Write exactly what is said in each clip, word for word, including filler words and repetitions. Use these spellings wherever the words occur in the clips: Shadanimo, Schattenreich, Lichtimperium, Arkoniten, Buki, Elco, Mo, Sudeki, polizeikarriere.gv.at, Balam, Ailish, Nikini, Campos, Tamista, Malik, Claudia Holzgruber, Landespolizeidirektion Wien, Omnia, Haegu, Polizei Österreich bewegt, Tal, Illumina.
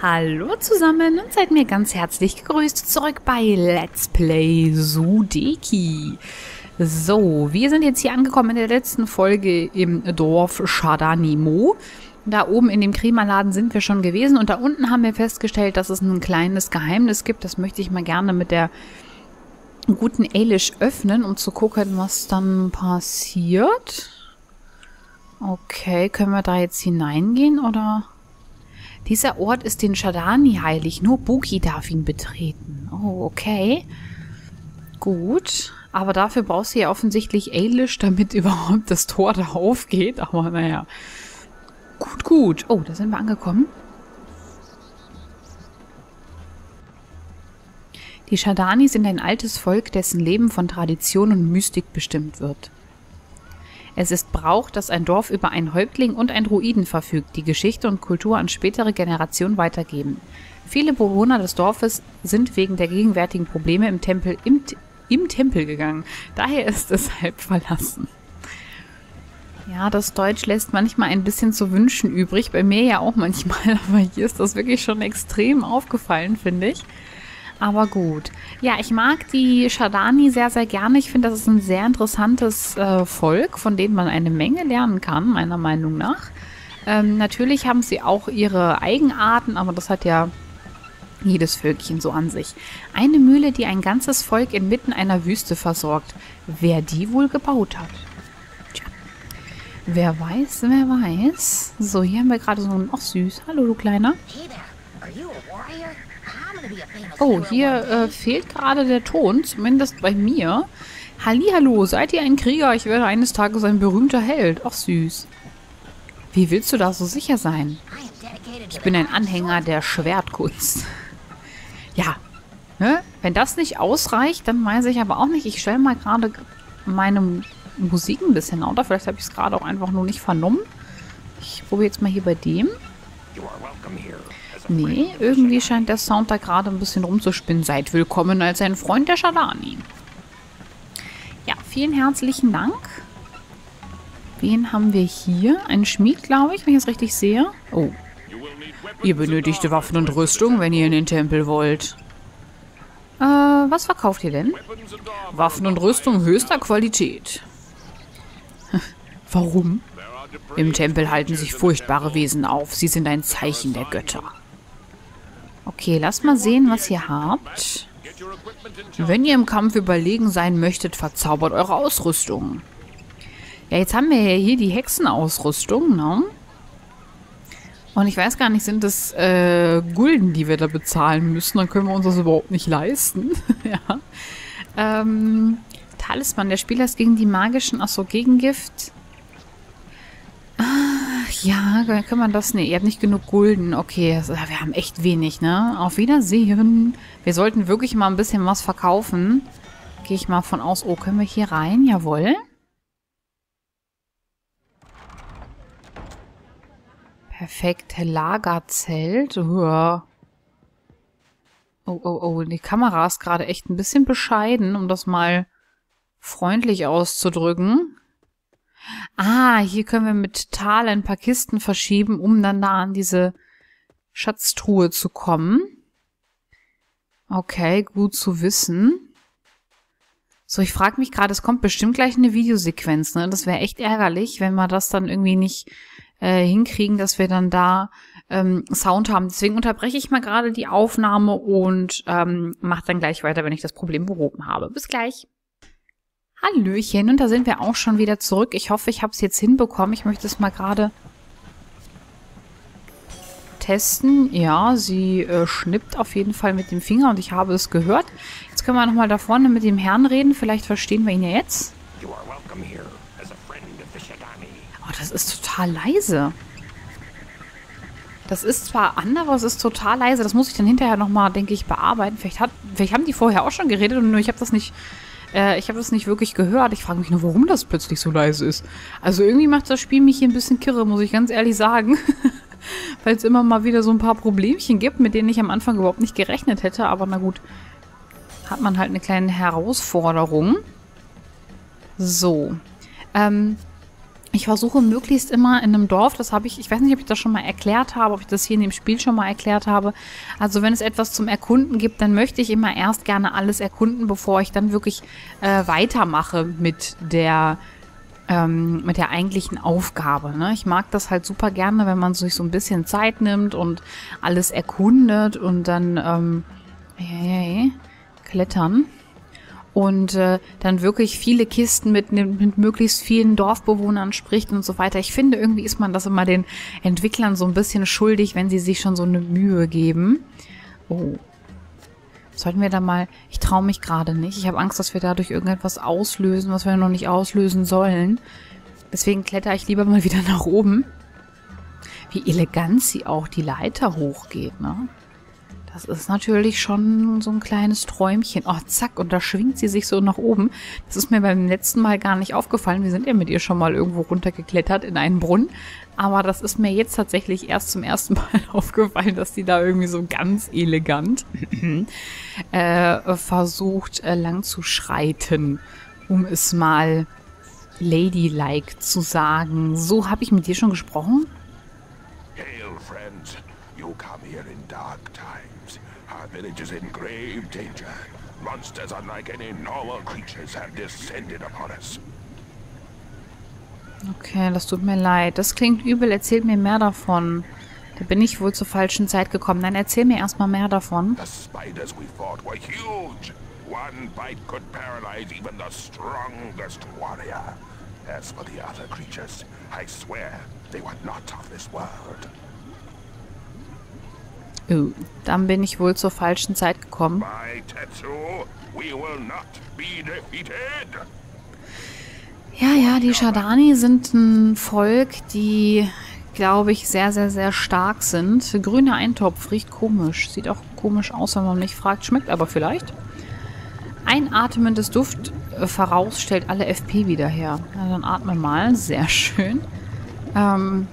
Hallo zusammen und seid mir ganz herzlich gegrüßt zurück bei Let's Play Sudeki. So, wir sind jetzt hier angekommen in der letzten Folge im Dorf Shadanimo. Da oben in dem Krämerladen sind wir schon gewesen und da unten haben wir festgestellt, dass es ein kleines Geheimnis gibt. Das möchte ich mal gerne mit der guten Ailish öffnen, um zu gucken, was dann passiert. Okay, können wir da jetzt hineingehen oder... Dieser Ort ist den Shadani heilig. Nur Buki darf ihn betreten. Oh, okay. Gut. Aber dafür brauchst du ja offensichtlich Ailish, damit überhaupt das Tor da aufgeht. Aber naja. Gut, gut. Oh, da sind wir angekommen. Die Shadani sind ein altes Volk, dessen Leben von Tradition und Mystik bestimmt wird. Es ist Brauch, dass ein Dorf über einen Häuptling und einen Druiden verfügt, die Geschichte und Kultur an spätere Generationen weitergeben. Viele Bewohner des Dorfes sind wegen der gegenwärtigen Probleme im Tempel, im, im Tempel gegangen. Daher ist es halb verlassen. Ja, das Deutsch lässt manchmal ein bisschen zu wünschen übrig. Bei mir ja auch manchmal, aber hier ist das wirklich schon extrem aufgefallen, finde ich. Aber gut. Ja, ich mag die Shadani sehr, sehr gerne. Ich finde, das ist ein sehr interessantes äh, Volk, von dem man eine Menge lernen kann, meiner Meinung nach. Ähm, natürlich haben sie auch ihre Eigenarten, aber das hat ja jedes Völkchen so an sich. Eine Mühle, die ein ganzes Volk inmitten einer Wüste versorgt. Wer die wohl gebaut hat? Tja. Wer weiß, wer weiß. So, hier haben wir gerade so einen... Ach, süß. Hallo, du Kleiner. Oh, hier äh, fehlt gerade der Ton, zumindest bei mir. Hallihallo, seid ihr ein Krieger? Ich werde eines Tages ein berühmter Held. Ach süß. Wie willst du da so sicher sein? Ich bin ein Anhänger der Schwertkunst. Ja, ne? Wenn das nicht ausreicht, dann weiß ich aber auch nicht. Ich stelle mal gerade meine Musik ein bisschen lauter. Vielleicht habe ich es gerade auch einfach nur nicht vernommen. Ich probiere jetzt mal hier bei dem. Nee, irgendwie scheint der Sound da gerade ein bisschen rumzuspinnen. Seid willkommen als ein Freund der Shadani. Ja, vielen herzlichen Dank. Wen haben wir hier? Einen Schmied, glaube ich, wenn ich es richtig sehe. Oh. Ihr benötigte Waffen und Rüstung, wenn ihr in den Tempel wollt. Äh, was verkauft ihr denn? Waffen und Rüstung höchster Qualität. Warum? Im Tempel halten sich furchtbare Wesen auf. Sie sind ein Zeichen der Götter. Okay, lasst mal sehen, was ihr habt. Wenn ihr im Kampf überlegen sein möchtet, verzaubert eure Ausrüstung. Ja, jetzt haben wir ja hier die Hexenausrüstung, ne? Und ich weiß gar nicht, sind das äh, Gulden, die wir da bezahlen müssen? Dann können wir uns das überhaupt nicht leisten. Ja. Ähm, Talisman, der Spieler ist gegen die magischen... Achso, Gegengift... Ja, kann man das... Ne, ihr habt nicht genug Gulden. Okay, wir haben echt wenig, ne? Auf Wiedersehen. Wir sollten wirklich mal ein bisschen was verkaufen. Gehe ich mal von aus. Oh, können wir hier rein? Jawohl. Perfekt. Lagerzelt. Uah. Oh, oh, oh. Die Kamera ist gerade echt ein bisschen bescheiden, um das mal freundlich auszudrücken. Ah, hier können wir mit Tal ein paar Kisten verschieben, um dann da an diese Schatztruhe zu kommen. Okay, gut zu wissen. So, ich frage mich gerade, es kommt bestimmt gleich eine Videosequenz, ne? Das wäre echt ärgerlich, wenn wir das dann irgendwie nicht äh, hinkriegen, dass wir dann da ähm, Sound haben. Deswegen unterbreche ich mal gerade die Aufnahme und ähm, mache dann gleich weiter, wenn ich das Problem behoben habe. Bis gleich! Hallöchen, und da sind wir auch schon wieder zurück. Ich hoffe, ich habe es jetzt hinbekommen. Ich möchte es mal gerade testen. Ja, sie äh, schnippt auf jeden Fall mit dem Finger und ich habe es gehört. Jetzt können wir nochmal da vorne mit dem Herrn reden. Vielleicht verstehen wir ihn ja jetzt. Oh, das ist total leise. Das ist zwar anders, aber es ist total leise. Das muss ich dann hinterher nochmal, denke ich, bearbeiten. Vielleicht, hat, vielleicht haben die vorher auch schon geredet und nur ich habe das nicht... Ich habe das nicht wirklich gehört. Ich frage mich nur, warum das plötzlich so leise ist. Also irgendwie macht das Spiel mich hier ein bisschen kirre, muss ich ganz ehrlich sagen. Weil es immer mal wieder so ein paar Problemchen gibt, mit denen ich am Anfang überhaupt nicht gerechnet hätte. Aber na gut, hat man halt eine kleine Herausforderung. So. Ähm, Ich versuche möglichst immer in einem Dorf, das habe ich, ich weiß nicht, ob ich das schon mal erklärt habe, ob ich das hier in dem Spiel schon mal erklärt habe. Also wenn es etwas zum Erkunden gibt, dann möchte ich immer erst gerne alles erkunden, bevor ich dann wirklich äh, weitermache mit der, ähm, mit der eigentlichen Aufgabe, ne? Ich mag das halt super gerne, wenn man sich so ein bisschen Zeit nimmt und alles erkundet und dann ähm, hey, klettern. Und äh, dann wirklich viele Kisten mit, mit möglichst vielen Dorfbewohnern spricht und so weiter. Ich finde, irgendwie ist man das immer den Entwicklern so ein bisschen schuldig, wenn sie sich schon so eine Mühe geben. Oh. Sollten wir da mal... Ich traue mich gerade nicht. Ich habe Angst, dass wir dadurch irgendetwas auslösen, was wir noch nicht auslösen sollen. Deswegen klettere ich lieber mal wieder nach oben. Wie elegant sie auch die Leiter hochgeht, ne? Das ist natürlich schon so ein kleines Träumchen. Oh, zack, und da schwingt sie sich so nach oben. Das ist mir beim letzten Mal gar nicht aufgefallen. Wir sind ja mit ihr schon mal irgendwo runtergeklettert in einen Brunnen. Aber das ist mir jetzt tatsächlich erst zum ersten Mal aufgefallen, dass die da irgendwie so ganz elegant äh, versucht, äh, lang zu schreiten, um es mal ladylike zu sagen. So, habe ich mit dir schon gesprochen? Hail, friends. You come here in dark time. Our village is in grave danger. Monsters unlike any normal creatures have descended upon us. Okay, das tut mir leid. Das klingt übel. Erzähl mir mehr davon. Da bin ich wohl zur falschen Zeit gekommen. Nein, erzähl mir erstmal mehr davon. The spiders we fought were huge. One bite could paralyze even the strongest warrior. As for the other creatures, I swear they were not of this world. Oh, dann bin ich wohl zur falschen Zeit gekommen. Ja, ja, die Shadani sind ein Volk, die, glaube ich, sehr, sehr, sehr stark sind. Grüner Eintopf, riecht komisch. Sieht auch komisch aus, wenn man nicht fragt. Schmeckt aber vielleicht. Einatmendes Duft äh, voraus stellt alle F P wieder her. Na, dann atmen mal. Sehr schön. Ähm...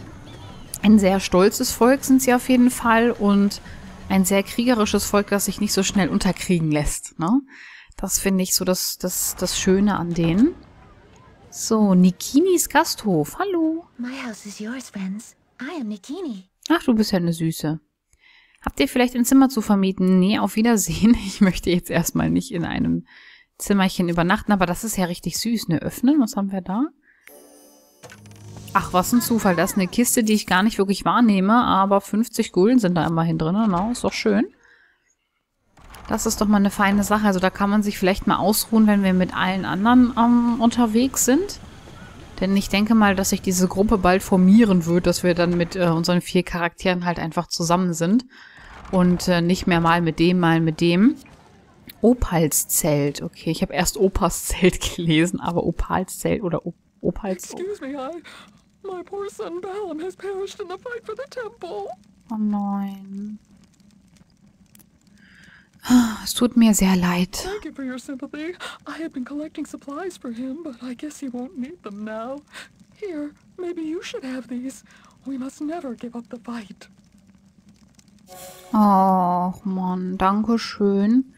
Ein sehr stolzes Volk sind sie auf jeden Fall und ein sehr kriegerisches Volk, das sich nicht so schnell unterkriegen lässt, ne? Das finde ich so das, das, das Schöne an denen. So, Nikinis Gasthof. Hallo. My house is yours, friends. I am Nikini. Ach, du bist ja eine Süße. Habt ihr vielleicht ein Zimmer zu vermieten? Nee, auf Wiedersehen. Ich möchte jetzt erstmal nicht in einem Zimmerchen übernachten, aber das ist ja richtig süß, ne? Öffnen, was haben wir da? Ach, was ein Zufall. Das ist eine Kiste, die ich gar nicht wirklich wahrnehme, aber fünfzig Gulden sind da immerhin drin. Na, ist doch schön. Das ist doch mal eine feine Sache. Also da kann man sich vielleicht mal ausruhen, wenn wir mit allen anderen ähm, unterwegs sind. Denn ich denke mal, dass sich diese Gruppe bald formieren wird, dass wir dann mit äh, unseren vier Charakteren halt einfach zusammen sind. Und äh, nicht mehr mal mit dem, mal mit dem. Opalszelt. Okay, ich habe erst Opasszelt gelesen, aber Opalszelt oder Op Opalszelt. Excuse me, I... My poor son Balam has perished in the fight for the temple. Oh nein. Es tut mir sehr leid. Thank you for your sympathy. I have been collecting supplies for him, but I guess he won't need them now. Here, maybe you should have these. We must never give up the fight. Ach Mann, danke schön.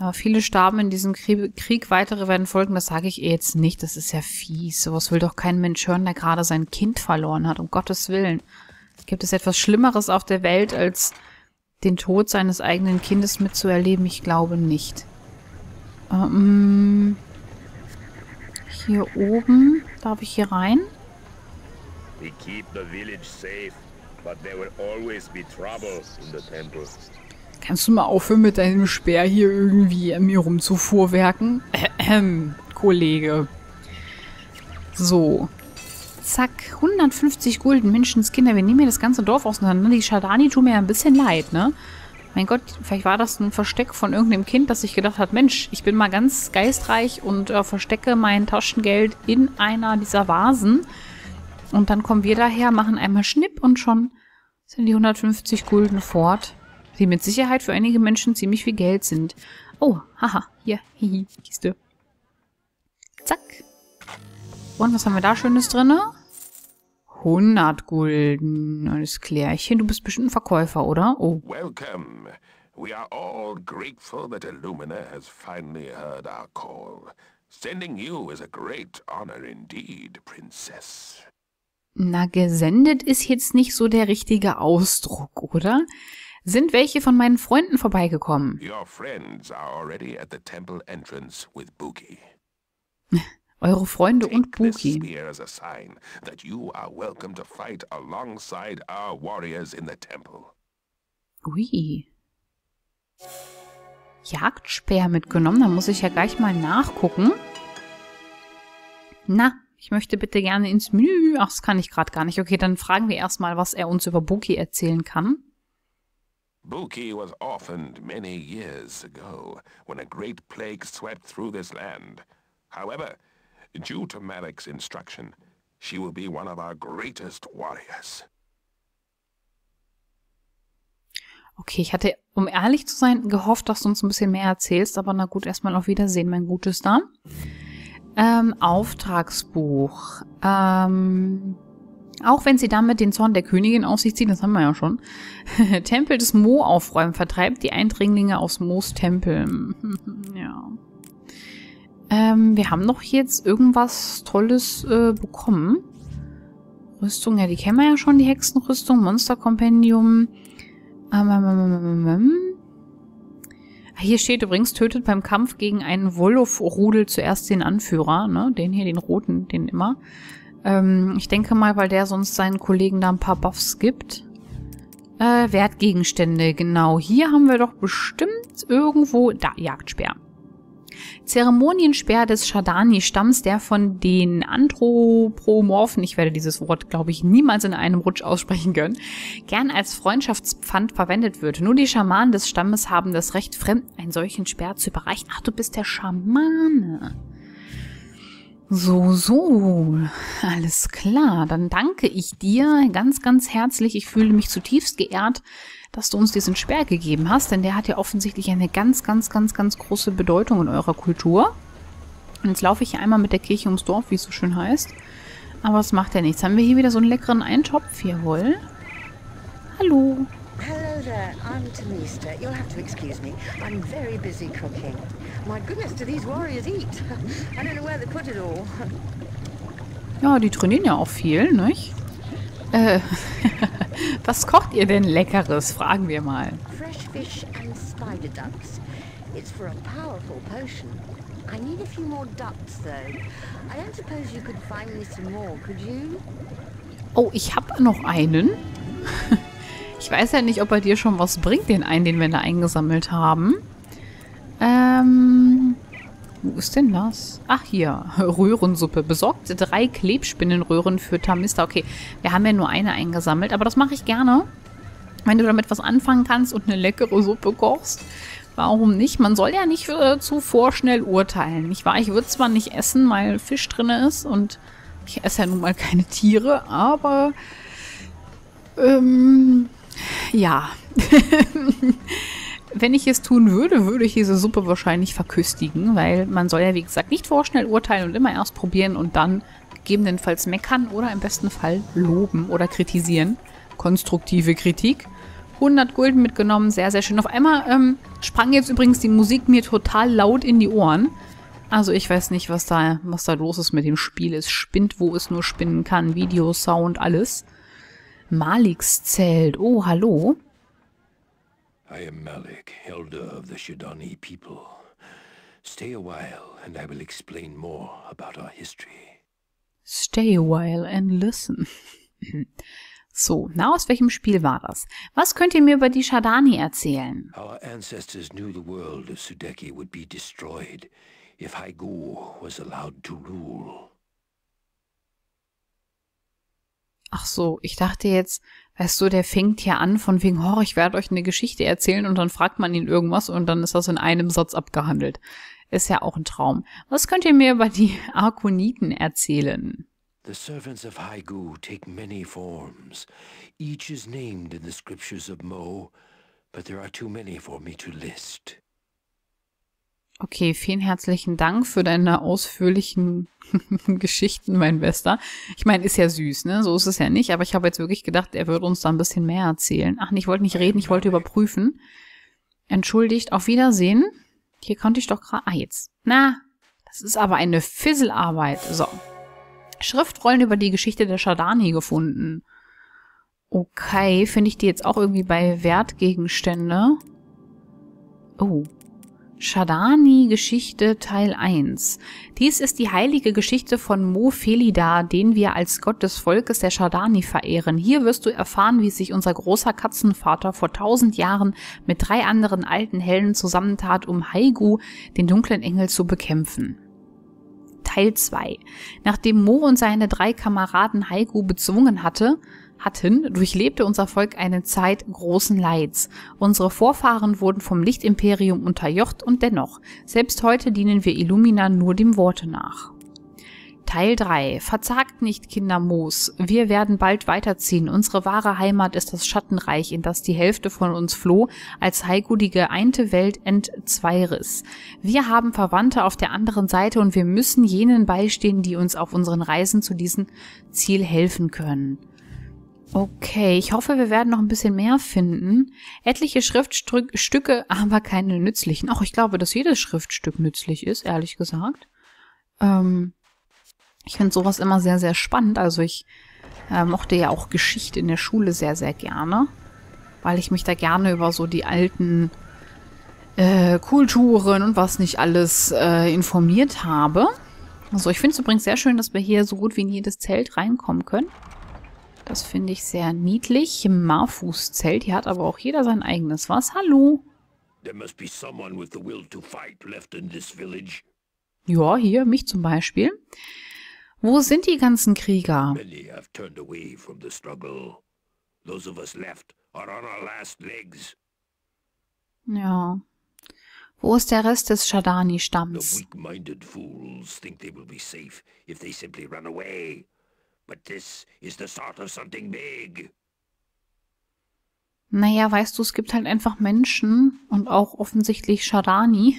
Ja, viele starben in diesem Krieg, Krieg, weitere werden folgen, das sage ich eh jetzt nicht, das ist ja fies. Sowas will doch kein Mensch hören, der gerade sein Kind verloren hat, um Gottes Willen. Gibt es etwas Schlimmeres auf der Welt, als den Tod seines eigenen Kindes mitzuerleben? Ich glaube nicht. Ähm, hier oben, darf ich hier rein? We keep the village safe, but there will always be trouble in the temple. Kannst du mal aufhören, mit deinem Speer hier irgendwie an mir rumzufuhrwerken? Ähm, Kollege. So. Zack. hundertfünfzig Gulden. Menschenskinder, wir nehmen hier das ganze Dorf auseinander. Die Shadani tun mir ja ein bisschen leid, ne? Mein Gott, vielleicht war das ein Versteck von irgendeinem Kind, das sich gedacht hat, Mensch, ich bin mal ganz geistreich und äh, verstecke mein Taschengeld in einer dieser Vasen. Und dann kommen wir daher, machen einmal Schnipp und schon sind die hundertfünfzig Gulden fort. Die mit Sicherheit für einige Menschen ziemlich viel Geld sind. Oh, haha, hier, hihi, Kiste. Zack. Und was haben wir da Schönes drin? hundert Gulden. Alles klärchen. Du bist bestimmt ein Verkäufer, oder? Oh. Welcome. We are all grateful that Illumina has finally heard our call. Sending you is a great honor indeed, Princess. Na, gesendet ist jetzt nicht so der richtige Ausdruck, oder? Sind welche von meinen Freunden vorbeigekommen? Your friends are already at the temple entrance with Buki. Eure Freunde und Buki. Take this spear as a sign that you are welcome to fight alongside our warriors in the temple. Ui. Jagdspeer mitgenommen, da muss ich ja gleich mal nachgucken. Na, ich möchte bitte gerne ins Menü. Ach, das kann ich gerade gar nicht. Okay, dann fragen wir erstmal, was er uns über Buki erzählen kann. Buki was orphaned many years ago, when a great plague swept through this land. However, due to Malik's instruction, she will be one of our greatest warriors. Okay, ich hatte, um ehrlich zu sein, gehofft, dass du uns ein bisschen mehr erzählst, aber na gut, erstmal auf Wiedersehen, mein Gutes da. Ähm, Auftragsbuch. Ähm, auch wenn sie damit den Zorn der Königin auf sich zieht, das haben wir ja schon. Tempel des Mo aufräumen, vertreibt die Eindringlinge aus Mo's Tempel. Ja. Ähm, wir haben doch jetzt irgendwas Tolles äh, bekommen. Rüstung, ja, die kennen wir ja schon, die Hexenrüstung, Monsterkompendium. Hier steht übrigens, tötet beim Kampf gegen einen Wolf-Rudel zuerst den Anführer, ne? Den hier, den roten, den immer. Ähm, ich denke mal, weil der sonst seinen Kollegen da ein paar Buffs gibt. Äh, Wertgegenstände, genau. Hier haben wir doch bestimmt irgendwo... Da, Jagdspeer. Zeremonienspeer des Shadani-Stamms, der von den Anthropomorphen, ich werde dieses Wort, glaube ich, niemals in einem Rutsch aussprechen können, gern als Freundschaftspfand verwendet wird. Nur die Schamanen des Stammes haben das Recht, Fremden einen solchen Speer zu überreichen. Ach, du bist der Schamane. So, so. Alles klar. Dann danke ich dir ganz, ganz herzlich. Ich fühle mich zutiefst geehrt, dass du uns diesen Speer gegeben hast, denn der hat ja offensichtlich eine ganz, ganz, ganz, ganz große Bedeutung in eurer Kultur. Und jetzt laufe ich hier einmal mit der Kirche ums Dorf, wie es so schön heißt. Aber es macht ja nichts. Haben wir hier wieder so einen leckeren Eintopf? Jawohl. Hallo. Hello there, I'm Tamista. You'll have to excuse me. I'm very busy cooking. My goodness, do these warriors eat? I don't know where they put it all. Ja, die trainieren ja auch viel, nicht? Äh, was kocht ihr denn Leckeres? Fragen wir mal. Fresh fish and spider ducks. It's for a powerful potion. I need a few more ducks, though. I don't suppose you could find me some more, could you? Oh, ich habe noch einen. Ich weiß ja nicht, ob er dir schon was bringt, den einen, den wir da eingesammelt haben. Ähm... Wo ist denn das? Ach, hier. Röhrensuppe. Besorgt drei Klebspinnenröhren für Tamista. Okay, wir haben ja nur eine eingesammelt, aber das mache ich gerne. Wenn du damit was anfangen kannst und eine leckere Suppe kochst, warum nicht? Man soll ja nicht äh, zu vorschnell urteilen, nicht wahr? Ich würde zwar nicht essen, weil Fisch drin ist und ich esse ja nun mal keine Tiere, aber... Ähm... Ja... Wenn ich es tun würde, würde ich diese Suppe wahrscheinlich verköstigen, weil man soll ja, wie gesagt, nicht vorschnell urteilen und immer erst probieren und dann gegebenenfalls meckern oder im besten Fall loben oder kritisieren. Konstruktive Kritik. hundert Gulden mitgenommen, sehr, sehr schön. Auf einmal ähm, sprang jetzt übrigens die Musik mir total laut in die Ohren. Also ich weiß nicht, was da, was da los ist mit dem Spiel. Es spinnt, wo es nur spinnen kann. Video, Sound, alles. Maliks Zelt. Oh, hallo. I am Malik, elder of the Shadanimo people. Stay a while and I will explain more about our history. Stay a while and listen. So, na, aus welchem Spiel war das? Was könnt ihr mir über die Shadani erzählen? Our ancestors knew the world of Sudeki would be destroyed if Haegu was allowed to rule. Ach so, ich dachte jetzt, weißt du, der fängt hier an von wegen, oh, ich werde euch eine Geschichte erzählen und dann fragt man ihn irgendwas und dann ist das in einem Satz abgehandelt. Ist ja auch ein Traum. Was könnt ihr mir über die Arkoniten erzählen? The servants of Haegu take many forms. Each is named in the scriptures of Mo, but there are too many for me to list. Okay, vielen herzlichen Dank für deine ausführlichen Geschichten, mein Bester. Ich meine, ist ja süß, ne? So ist es ja nicht, aber ich habe jetzt wirklich gedacht, er würde uns da ein bisschen mehr erzählen. Ach, ich wollte nicht reden, ich wollte überprüfen. Entschuldigt, auf Wiedersehen. Hier konnte ich doch gerade... Ah, jetzt. Na, Das ist aber eine Fisselarbeit. So. Schriftrollen über die Geschichte der Shadani gefunden. Okay, finde ich die jetzt auch irgendwie bei Wertgegenstände? Oh. Shadani Geschichte Teil eins. Dies ist die heilige Geschichte von Mo Felida, den wir als Gott des Volkes der Shadani verehren. Hier wirst du erfahren, wie sich unser großer Katzenvater vor tausend Jahren mit drei anderen alten Helden zusammentat, um Haegu, den dunklen Engel, zu bekämpfen. Teil zwei. Nachdem Mo und seine drei Kameraden Haegu bezwungen hatte, hatten, durchlebte unser Volk eine Zeit großen Leids. Unsere Vorfahren wurden vom Lichtimperium unterjocht und dennoch, selbst heute dienen wir Illumina nur dem Worte nach. Teil drei. Verzagt nicht, Kinder Moos. Wir werden bald weiterziehen. Unsere wahre Heimat ist das Schattenreich, in das die Hälfte von uns floh, als Haegu die geeinte Welt entzweiriss. Wir haben Verwandte auf der anderen Seite und wir müssen jenen beistehen, die uns auf unseren Reisen zu diesem Ziel helfen können. Okay, ich hoffe, wir werden noch ein bisschen mehr finden. Etliche Schriftstücke, aber keine nützlichen. Auch ich glaube, dass jedes Schriftstück nützlich ist, ehrlich gesagt. Ähm, ich finde sowas immer sehr, sehr spannend. Also ich äh, mochte ja auch Geschichte in der Schule sehr, sehr gerne, weil ich mich da gerne über so die alten äh, Kulturen und was nicht alles äh, informiert habe. Also ich finde es übrigens sehr schön, dass wir hier so gut wie in jedes Zelt reinkommen können. Das finde ich sehr niedlich. Marfußzelt. Hier hat aber auch jeder sein eigenes. Was? Hallo? Ja, hier, mich zum Beispiel. Wo sind die ganzen Krieger? Ja. Wo ist der Rest des Shadani-Stamms? But this is the start of something big. Naja, weißt du, es gibt halt einfach Menschen und auch offensichtlich Shadani.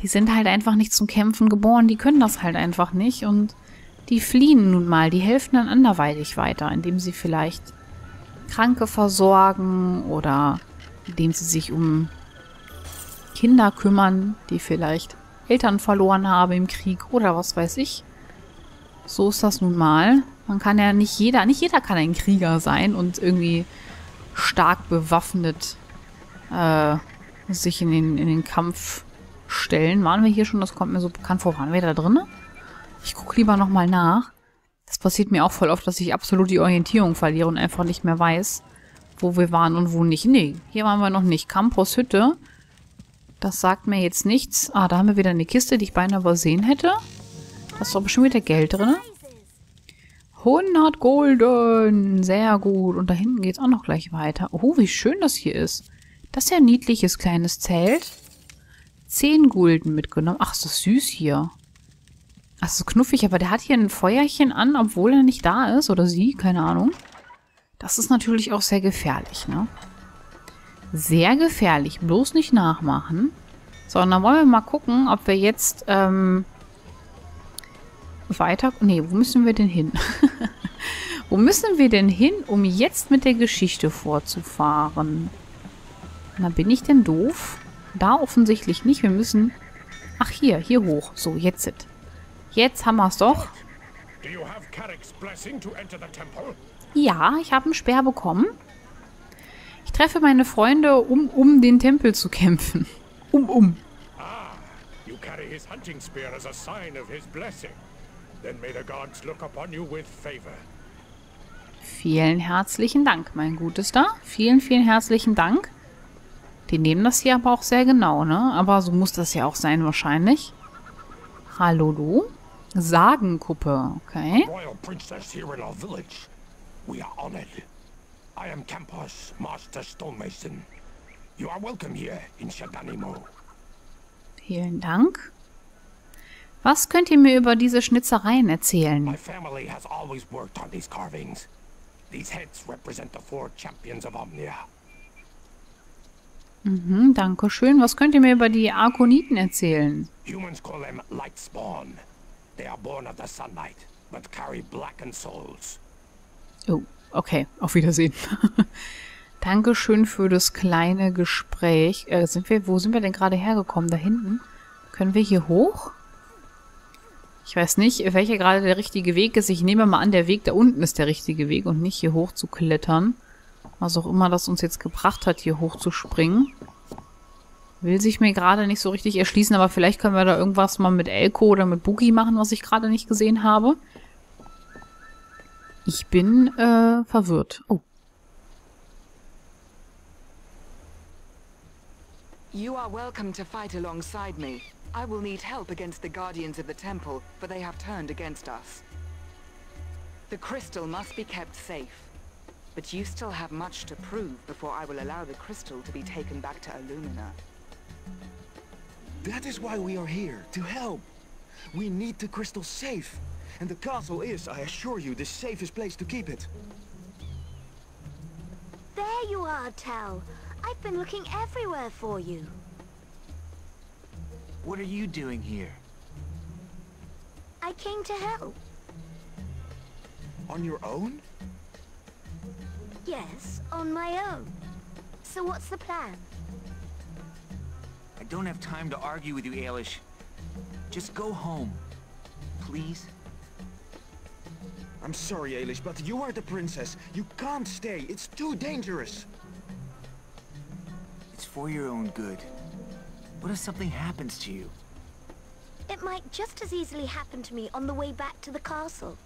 Die sind halt einfach nicht zum Kämpfen geboren, die können das halt einfach nicht und die fliehen nun mal. Die helfen dann anderweitig weiter, indem sie vielleicht Kranke versorgen oder indem sie sich um Kinder kümmern, die vielleicht Eltern verloren haben im Krieg oder was weiß ich. So ist das nun mal. Man kann ja nicht jeder, nicht jeder kann ein Krieger sein und irgendwie stark bewaffnet äh, sich in den, in den Kampf stellen. Waren wir hier schon? Das kommt mir so bekannt vor. Waren wir da drin? Ich gucke lieber nochmal nach. Das passiert mir auch voll oft, dass ich absolut die Orientierung verliere und einfach nicht mehr weiß, wo wir waren und wo nicht. Nee, hier waren wir noch nicht. Campos Hütte. Das sagt mir jetzt nichts. Ah, da haben wir wieder eine Kiste, die ich beinahe übersehen hätte. Da ist doch bestimmt wieder Geld drin. hundert Golden. Sehr gut. Und da hinten geht es auch noch gleich weiter. Oh, wie schön das hier ist. Das ist ja ein niedliches kleines Zelt. zehn Gulden mitgenommen. Ach, ist das süß hier. Ach, das ist knuffig. Aber der hat hier ein Feuerchen an, obwohl er nicht da ist. Oder sie, keine Ahnung. Das ist natürlich auch sehr gefährlich, ne? Sehr gefährlich. Bloß nicht nachmachen. So, und dann wollen wir mal gucken, ob wir jetzt, ähm... weiter... Nee, wo müssen wir denn hin? Wo müssen wir denn hin, um jetzt mit der Geschichte vorzufahren? Na, bin ich denn doof? Da offensichtlich nicht. Wir müssen... Ach, hier. Hier hoch. So, jetzt it. Jetzt haben wir es doch. Ja, ich habe einen Speer bekommen. Ich treffe meine Freunde, um um den Tempel zu kämpfen. Um, um. Ah, you carry his hunting spear as a sign of his blessing. Then may the gods look upon you with favor. Vielen herzlichen Dank, mein Gutester. Vielen, vielen herzlichen Dank. Die nehmen das hier aber auch sehr genau, ne? Aber so muss das ja auch sein wahrscheinlich. Hallo, du. Sagenkuppe, okay. Royal Princess here in our village. We are honored. I am Campos, Master Stonemason. You are welcome here in Shadanimo. Vielen Dank. Was könnt ihr mir über diese Schnitzereien erzählen? My family has always worked on these carvings. These heads represent the four champions of Omnia. Mhm, danke schön. Was könnt ihr mir über die Arkoniten erzählen? Humans call them lightspawn. They are born of the sunlight, but carry blackened souls. Oh, okay. Auf Wiedersehen. Dankeschön für das kleine Gespräch. Äh, sind wir, wo sind wir denn gerade hergekommen? Da hinten? Können wir hier hoch? Ich weiß nicht, welcher gerade der richtige Weg ist. Ich nehme mal an, der Weg da unten ist der richtige Weg und nicht hier hoch zu klettern. Was auch immer das uns jetzt gebracht hat, hier hoch zu springen. Will sich mir gerade nicht so richtig erschließen, aber vielleicht können wir da irgendwas mal mit Elco oder mit Buki machen, was ich gerade nicht gesehen habe. Ich bin äh, verwirrt. Oh. You are welcome to fight alongside me. I will need help against the guardians of the temple, for they have turned against us. The crystal must be kept safe, but you still have much to prove before I will allow the crystal to be taken back to Illumina. That is why we are here, to help. We need the crystal safe, and the castle is, I assure you, the safest place to keep it. There you are, Tal. I've been looking everywhere for you. What are you doing here? I came to help. On your own? Yes, on my own. So what's the plan? I don't have time to argue with you, Ailish. Just go home, please. I'm sorry, Ailish, but you are the princess. You can't stay. It's too dangerous. It's for your own good. What if something happens to you? It might just as easily happen to me on the way back to the castle.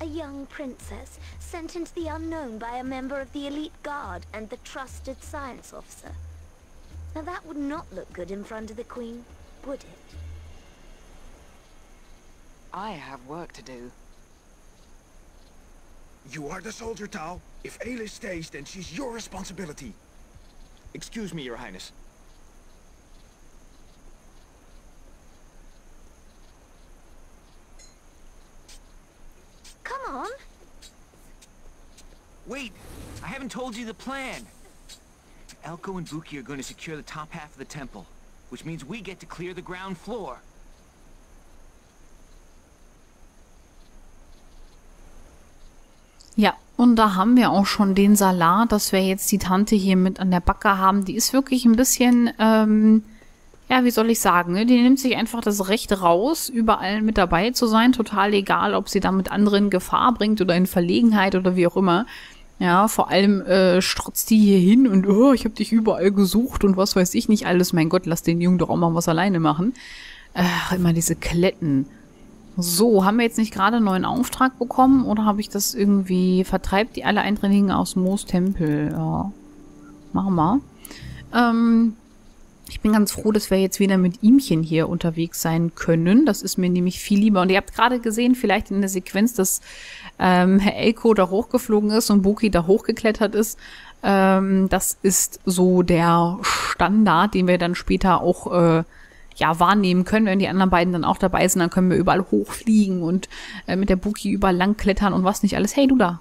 A young princess sent into the unknown by a member of the elite guard and the trusted science officer. Now that would not look good in front of the queen, would it? I have work to do. You are the soldier, Tal. If Ailish stays, then she's your responsibility. Excuse me, Your Highness. Wait, I haven't told you the plan. Elco and Buki are going to secure the top half of the temple, which means we get to clear the ground floor. Ja, und da haben wir auch schon den Salat, dass wir jetzt die Tante hier mit an der Backe haben. Die ist wirklich ein bisschen, ähm, ja, wie soll ich sagen, ne? Die nimmt sich einfach das Recht raus, überall mit dabei zu sein. Total egal, ob sie damit anderen in Gefahr bringt oder in Verlegenheit oder wie auch immer. Ja, vor allem äh, strotzt die hier hin und, oh, ich habe dich überall gesucht und was weiß ich nicht alles. Mein Gott, lass den Jungen doch auch mal was alleine machen. Ach, immer diese Kletten. So, haben wir jetzt nicht gerade einen neuen Auftrag bekommen oder habe ich das irgendwie vertreibt? Die alle Eindringlinge aus Moos Tempel. Ja, machen wir. Ähm, ich bin ganz froh, dass wir jetzt wieder mit ihmchen hier unterwegs sein können. Das ist mir nämlich viel lieber. Und ihr habt gerade gesehen, vielleicht in der Sequenz, dass ähm, Herr Elco da hochgeflogen ist und Buki da hochgeklettert ist. Ähm, das ist so der Standard, den wir dann später auch äh, ja wahrnehmen können. Wenn die anderen beiden dann auch dabei sind, dann können wir überall hochfliegen und äh, mit der Buki überall lang klettern und was nicht alles. Hey, du da.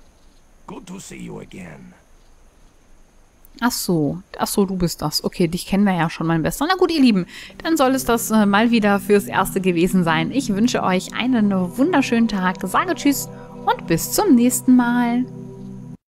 Good to see you again. Ach so, ach so, du bist das. Okay, dich kennen wir ja schon, mein Bester. Na gut, ihr Lieben, dann soll es das äh, mal wieder fürs Erste gewesen sein. Ich wünsche euch einen wunderschönen Tag, sage Tschüss und bis zum nächsten Mal.